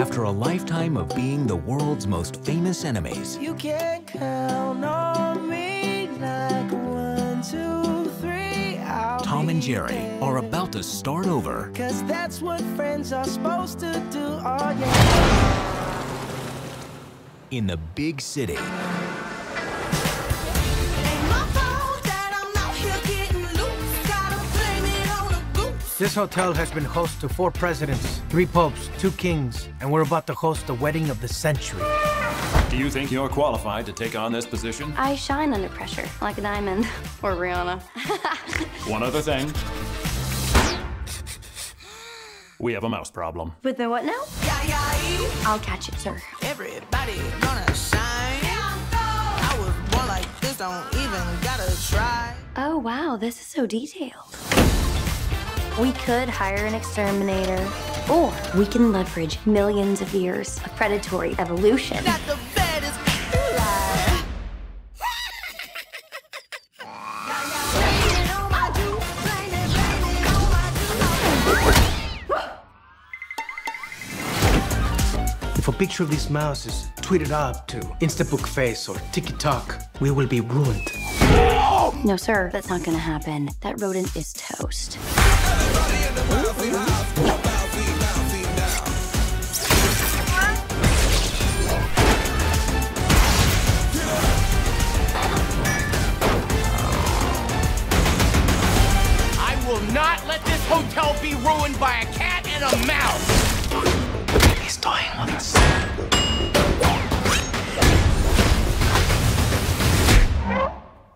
after a lifetime of being the world's most famous enemies. You can count on me like 1, 2, 3. Tom and Jerry are about to start over. 'Cause that's what friends are supposed to do, oh yeah. In the big city. This hotel has been host to 4 presidents, 3 popes, 2 kings, and we're about to host the wedding of the century. Do you think you're qualified to take on this position? I shine under pressure, like a diamond, or Rihanna. One other thing. We have a mouse problem. With the what now? I'll catch it, sir. Everybody gonna shine. I was born like this, don't even gotta try. Oh, wow, this is so detailed. We could hire an exterminator, or we can leverage millions of years of predatory evolution. Not the baddest lie. If a picture of this mouse is tweeted up to Instabookface or TikTok, we will be ruined. No, sir, that's not gonna happen. That rodent is toast. I will not let this hotel be ruined by a cat and a mouse. He's toying with us.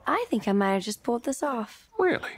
I think I might have just pulled this off. Really?